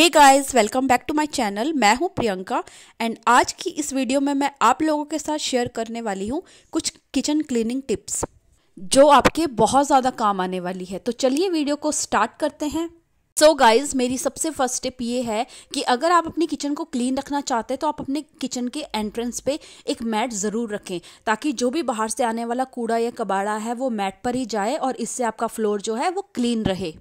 Hey guys, welcome back to my channel. मैं हूं Priyanka and आज की इस वीडियो में मैं आप लोगों के साथ शेयर करने वाली हूं कुछ किचन क्लीनिंग टिप्स जो आपके बहुत ज़्यादा काम आने वाली है। तो चलिए वीडियो को स्टार्ट करते हैं। सो गाइज़, मेरी सबसे फर्स्ट टिप ये है कि अगर आप अपनी किचन को क्लीन रखना चाहते हैं तो आप अपने किचन के एंट्रेंस पे एक मैट ज़रूर रखें ताकि जो भी बाहर से आने वाला कूड़ा या कबाड़ा है वो मैट पर ही जाए और इससे आपका फ्लोर जो है वो क्लीन रहे।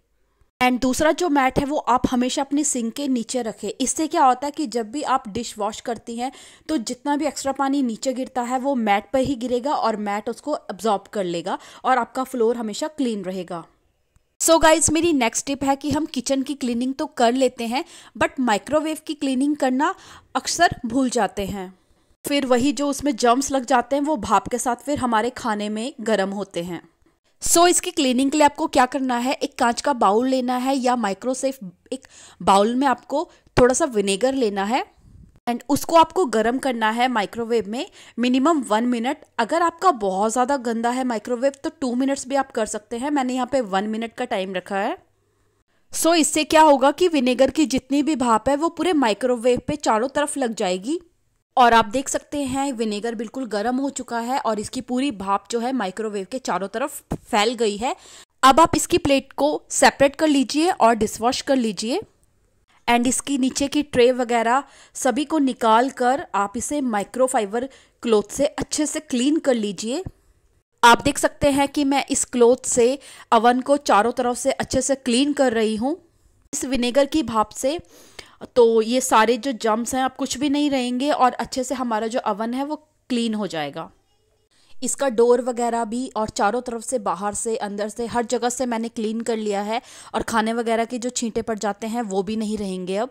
एंड दूसरा जो मैट है वो आप हमेशा अपने सिंक के नीचे रखें। इससे क्या होता है कि जब भी आप डिश वॉश करती हैं तो जितना भी एक्स्ट्रा पानी नीचे गिरता है वो मैट पर ही गिरेगा और मैट उसको एब्जॉर्ब कर लेगा और आपका फ्लोर हमेशा क्लीन रहेगा। सो गाइज, मेरी नेक्स्ट टिप है कि हम किचन की क्लीनिंग तो कर लेते हैं बट माइक्रोवेव की क्लीनिंग करना अक्सर भूल जाते हैं। फिर वही जो उसमें जर्म्स लग जाते हैं वो भाप के साथ फिर हमारे खाने में गर्म होते हैं। सो इसकी क्लीनिंग के लिए आपको क्या करना है, एक कांच का बाउल लेना है या माइक्रोसेफ एक बाउल में आपको थोड़ा सा विनेगर लेना है एंड उसको आपको गर्म करना है माइक्रोवेव में मिनिमम 1 मिनट। अगर आपका बहुत ज़्यादा गंदा है माइक्रोवेव तो 2 मिनट्स भी आप कर सकते हैं। मैंने यहाँ पे 1 मिनट का टाइम रखा है। सो इससे क्या होगा कि विनेगर की जितनी भी भाप है वो पूरे माइक्रोवेव पे चारों तरफ लग जाएगी और आप देख सकते हैं विनेगर बिल्कुल गर्म हो चुका है और इसकी पूरी भाप जो है माइक्रोवेव के चारों तरफ फैल गई है। अब आप इसकी प्लेट को सेपरेट कर लीजिए और डिशवॉश कर लीजिए एंड इसकी नीचे की ट्रे वगैरह सभी को निकाल कर आप इसे माइक्रोफाइबर क्लॉथ से अच्छे से क्लीन कर लीजिए। आप देख सकते हैं कि मैं इस क्लॉथ से अवन को चारों तरफ से अच्छे से क्लीन कर रही हूँ इस विनेगर की भाप से, तो ये सारे जो जम्स हैं आप कुछ भी नहीं रहेंगे और अच्छे से हमारा जो अवन है वो क्लीन हो जाएगा। इसका डोर वगैरह भी और चारों तरफ से, बाहर से, अंदर से, हर जगह से मैंने क्लीन कर लिया है और खाने वगैरह के जो छींटे पड़ जाते हैं वो भी नहीं रहेंगे अब।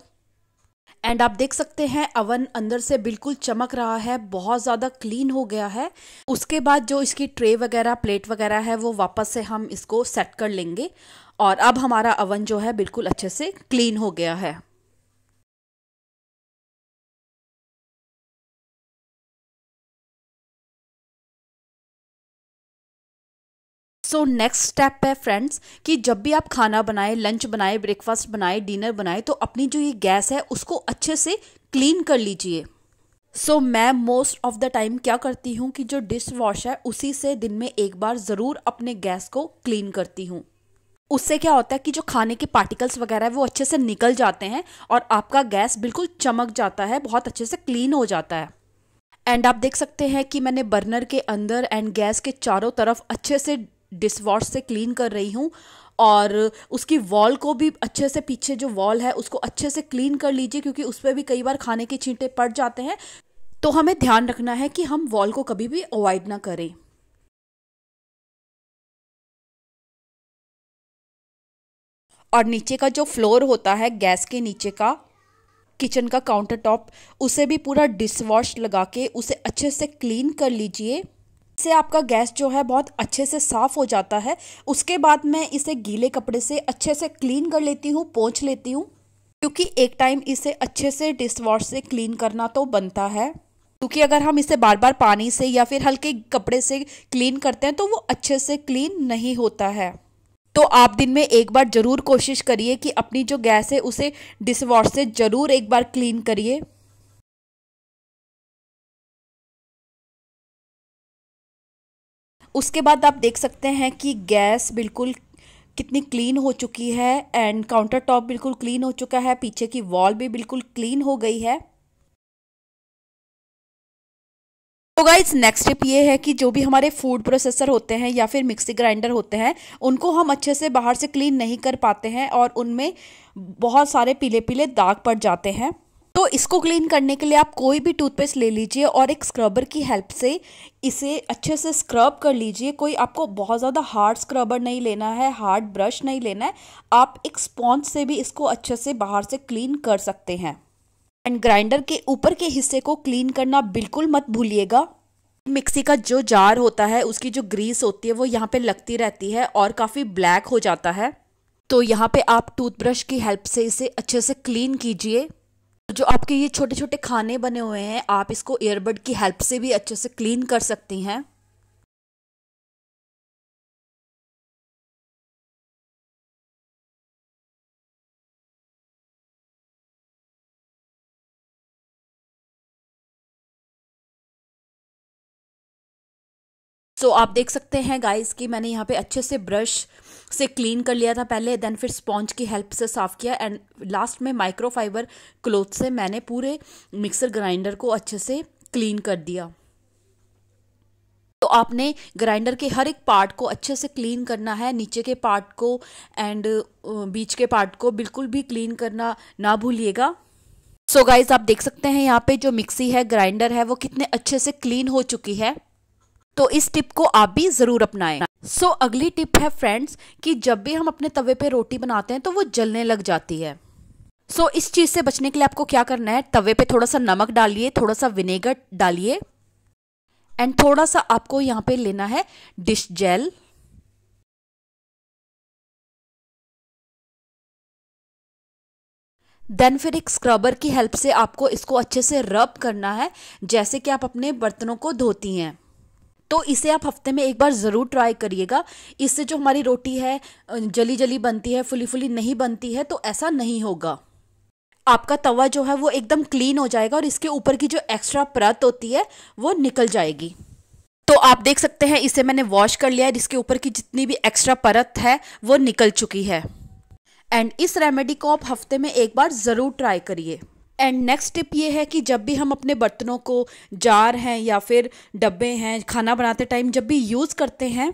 एंड आप देख सकते हैं अवन अंदर से बिल्कुल चमक रहा है, बहुत ज़्यादा क्लीन हो गया है। उसके बाद जो इसकी ट्रे वगैरह, प्लेट वगैरह है वो वापस से हम इसको सेट कर लेंगे और अब हमारा अवन जो है बिल्कुल अच्छे से क्लीन हो गया है। सो नेक्स्ट स्टेप है फ्रेंड्स कि जब भी आप खाना बनाएं, लंच बनाएं, ब्रेकफास्ट बनाएं, डिनर बनाएं तो अपनी जो ये गैस है उसको अच्छे से क्लीन कर लीजिए। सो मैं मोस्ट ऑफ द टाइम क्या करती हूँ कि जो डिश वॉश है उसी से दिन में एक बार ज़रूर अपने गैस को क्लीन करती हूँ। उससे क्या होता है कि जो खाने के पार्टिकल्स वगैरह है वो अच्छे से निकल जाते हैं और आपका गैस बिल्कुल चमक जाता है, बहुत अच्छे से क्लीन हो जाता है। एंड आप देख सकते हैं कि मैंने बर्नर के अंदर एंड गैस के चारों तरफ अच्छे से डिशवॉश से क्लीन कर रही हूँ और उसकी वॉल को भी अच्छे से, पीछे जो वॉल है उसको अच्छे से क्लीन कर लीजिए क्योंकि उस पर भी कई बार खाने के छींटे पड़ जाते हैं। तो हमें ध्यान रखना है कि हम वॉल को कभी भी अवॉइड ना करें। और नीचे का जो फ्लोर होता है, गैस के नीचे का, किचन का काउंटर टॉप, उसे भी पूरा डिशवॉश लगा के उसे अच्छे से क्लीन कर लीजिए। इससे आपका गैस जो है बहुत अच्छे से साफ़ हो जाता है। उसके बाद मैं इसे गीले कपड़े से अच्छे से क्लीन कर लेती हूँ, पोंछ लेती हूँ क्योंकि एक टाइम इसे अच्छे से डिशवॉश से क्लीन करना तो बनता है क्योंकि अगर हम इसे बार बार पानी से या फिर हल्के कपड़े से क्लीन करते हैं तो वो अच्छे से क्लीन नहीं होता है। तो आप दिन में एक बार ज़रूर कोशिश करिए कि अपनी जो गैस है उसे डिशवॉश से ज़रूर एक बार क्लीन करिए। उसके बाद आप देख सकते हैं कि गैस बिल्कुल कितनी क्लीन हो चुकी है एंड काउंटर टॉप बिल्कुल क्लीन हो चुका है, पीछे की वॉल भी बिल्कुल क्लीन हो गई है। तो गाइस, नेक्स्ट स्टेप ये है कि जो भी हमारे फूड प्रोसेसर होते हैं या फिर मिक्सी ग्राइंडर होते हैं उनको हम अच्छे से बाहर से क्लीन नहीं कर पाते हैं और उनमें बहुत सारे पीले पीले दाग पड़ जाते हैं। तो इसको क्लीन करने के लिए आप कोई भी टूथपेस्ट ले लीजिए और एक स्क्रबर की हेल्प से इसे अच्छे से स्क्रब कर लीजिए। कोई आपको बहुत ज़्यादा हार्ड स्क्रबर नहीं लेना है, हार्ड ब्रश नहीं लेना है, आप एक स्पॉन्ज से भी इसको अच्छे से बाहर से क्लीन कर सकते हैं। एंड ग्राइंडर के ऊपर के हिस्से को क्लीन करना बिल्कुल मत भूलिएगा। मिक्सी का जो जार होता है उसकी जो ग्रीस होती है वो यहाँ पर लगती रहती है और काफ़ी ब्लैक हो जाता है, तो यहाँ पर आप टूथब्रश की हेल्प से इसे अच्छे से क्लीन कीजिए। जो आपके ये छोटे छोटे खाने बने हुए हैं आप इसको ईयरबड की हेल्प से भी अच्छे से क्लीन कर सकती हैं। सो आप देख सकते हैं गाइस कि मैंने यहाँ पे अच्छे से ब्रश से क्लीन कर लिया था पहले, देन फिर स्पॉन्ज की हेल्प से साफ़ किया एंड लास्ट में माइक्रोफाइबर क्लॉथ से मैंने पूरे मिक्सर ग्राइंडर को अच्छे से क्लीन कर दिया। तो आपने ग्राइंडर के हर एक पार्ट को अच्छे से क्लीन करना है, नीचे के पार्ट को एंड बीच के पार्ट को बिल्कुल भी क्लीन करना ना भूलिएगा। सो गाइज आप देख सकते हैं यहाँ पे जो मिक्सी है, ग्राइंडर है, वो कितने अच्छे से क्लीन हो चुकी है। तो इस टिप को आप भी ज़रूर अपनाएं। सो अगली टिप है फ्रेंड्स कि जब भी हम अपने तवे पे रोटी बनाते हैं तो वो जलने लग जाती है। सो इस चीज़ से बचने के लिए आपको क्या करना है, तवे पे थोड़ा सा नमक डालिए, थोड़ा सा विनेगर डालिए एंड थोड़ा सा आपको यहाँ पे लेना है डिश जेल। देन फिर एक स्क्रबर की हेल्प से आपको इसको अच्छे से रब करना है, जैसे कि आप अपने बर्तनों को धोती हैं। तो इसे आप हफ्ते में एक बार ज़रूर ट्राई करिएगा। इससे जो हमारी रोटी है जली जली बनती है, फुली फुली नहीं बनती है, तो ऐसा नहीं होगा। आपका तवा जो है वो एकदम क्लीन हो जाएगा और इसके ऊपर की जो एक्स्ट्रा परत होती है वो निकल जाएगी। तो आप देख सकते हैं इसे मैंने वॉश कर लिया है, इसके ऊपर की जितनी भी एक्स्ट्रा परत है वो निकल चुकी है। एंड इस रेमेडी को आप हफ्ते में एक बार ज़रूर ट्राई करिए। एंड नेक्स्ट टिप ये है कि जब भी हम अपने बर्तनों को, जार हैं या फिर डब्बे हैं, खाना बनाते टाइम जब भी यूज़ करते हैं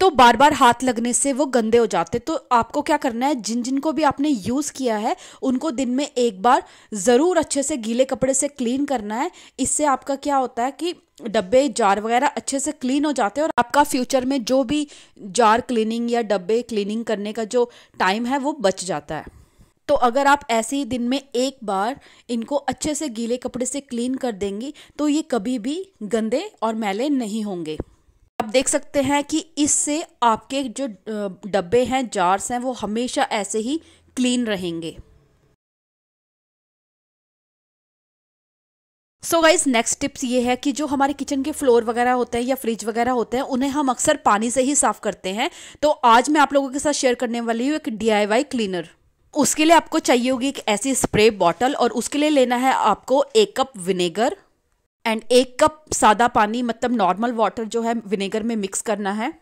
तो बार बार हाथ लगने से वो गंदे हो जाते। तो आपको क्या करना है, जिन जिन को भी आपने यूज़ किया है उनको दिन में एक बार ज़रूर अच्छे से गीले कपड़े से क्लीन करना है। इससे आपका क्या होता है कि डब्बे, जार वगैरह अच्छे से क्लीन हो जाते हैं और आपका फ्यूचर में जो भी जार क्लीनिंग या डब्बे क्लीनिंग करने का जो टाइम है वो बच जाता है। तो अगर आप ऐसे ही दिन में एक बार इनको अच्छे से गीले कपड़े से क्लीन कर देंगी तो ये कभी भी गंदे और मैले नहीं होंगे। आप देख सकते हैं कि इससे आपके जो डब्बे हैं, जार्स हैं, वो हमेशा ऐसे ही क्लीन रहेंगे। सो गाइस नेक्स्ट टिप्स ये है कि जो हमारे किचन के फ्लोर वगैरह होते हैं या फ्रिज वगैरह होते हैं उन्हें हम अक्सर पानी से ही साफ़ करते हैं। तो आज मैं आप लोगों के साथ शेयर करने वाली हूँ एक DIY क्लीनर। उसके लिए आपको चाहिए होगी एक ऐसी स्प्रे बॉटल और उसके लिए लेना है आपको 1 कप विनेगर एंड 1 कप सादा पानी, मतलब नॉर्मल वाटर जो है विनेगर में मिक्स करना है।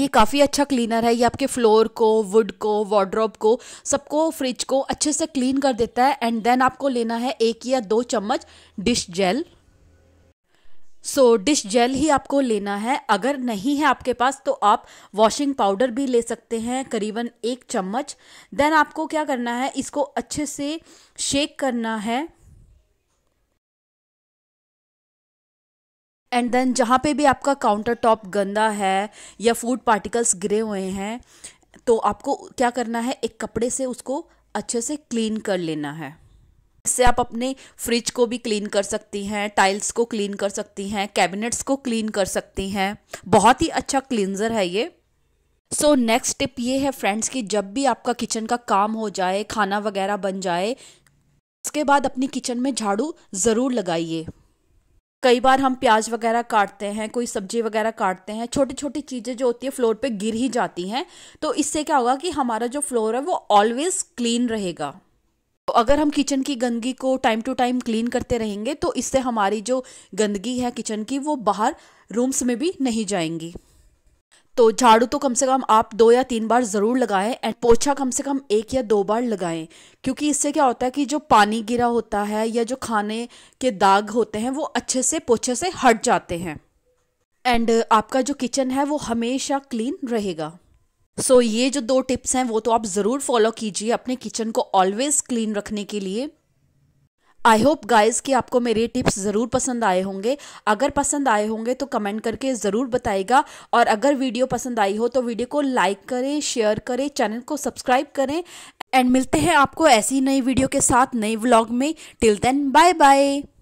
ये काफ़ी अच्छा क्लीनर है, ये आपके फ्लोर को, वुड को, वार्डरोब को, सबको, फ्रिज को अच्छे से क्लीन कर देता है। एंड देन आपको लेना है 1 या 2 चम्मच dish gel. So dish gel ही आपको लेना है। अगर नहीं है आपके पास तो आप वॉशिंग पाउडर भी ले सकते हैं, करीबन 1 चम्मच। देन आपको क्या करना है, इसको अच्छे से शेक करना है एंड देन जहाँ पे भी आपका काउंटर टॉप गंदा है या फूड पार्टिकल्स गिरे हुए हैं तो आपको क्या करना है, एक कपड़े से उसको अच्छे से क्लीन कर लेना है। इससे आप अपने फ्रिज को भी क्लीन कर सकती हैं, टाइल्स को क्लीन कर सकती हैं, कैबिनेट्स को क्लीन कर सकती हैं। बहुत ही अच्छा क्लींजर है ये। सो नेक्स्ट टिप ये है फ्रेंड्स कि जब भी आपका किचन का काम हो जाए, खाना वगैरह बन जाए, उसके बाद अपनी किचन में झाड़ू ज़रूर लगाइए। कई बार हम प्याज वगैरह काटते हैं, कोई सब्जी वगैरह काटते हैं, छोटी छोटी चीज़ें जो होती है फ्लोर पे गिर ही जाती हैं। तो इससे क्या होगा कि हमारा जो फ्लोर है वो ऑलवेज क्लीन रहेगा। तो अगर हम किचन की गंदगी को टाइम टू टाइम क्लीन करते रहेंगे तो इससे हमारी जो गंदगी है किचन की वो बाहर रूम्स में भी नहीं जाएंगी। तो झाड़ू तो कम से कम आप 2 या 3 बार ज़रूर लगाएं एंड पोछा कम से कम 1 या 2 बार लगाएं, क्योंकि इससे क्या होता है कि जो पानी गिरा होता है या जो खाने के दाग होते हैं वो अच्छे से पोछे से हट जाते हैं एंड आपका जो किचन है वो हमेशा क्लीन रहेगा। सो ये जो 2 टिप्स हैं वो तो आप ज़रूर फॉलो कीजिए अपने किचन को ऑलवेज़ क्लीन रखने के लिए। आई होप गाइज़ कि आपको मेरे टिप्स ज़रूर पसंद आए होंगे। अगर पसंद आए होंगे तो कमेंट करके ज़रूर बताइएगा और अगर वीडियो पसंद आई हो तो वीडियो को लाइक करें, शेयर करें, चैनल को सब्सक्राइब करें एंड मिलते हैं आपको ऐसी नई वीडियो के साथ नई व्लॉग में। Till then bye bye.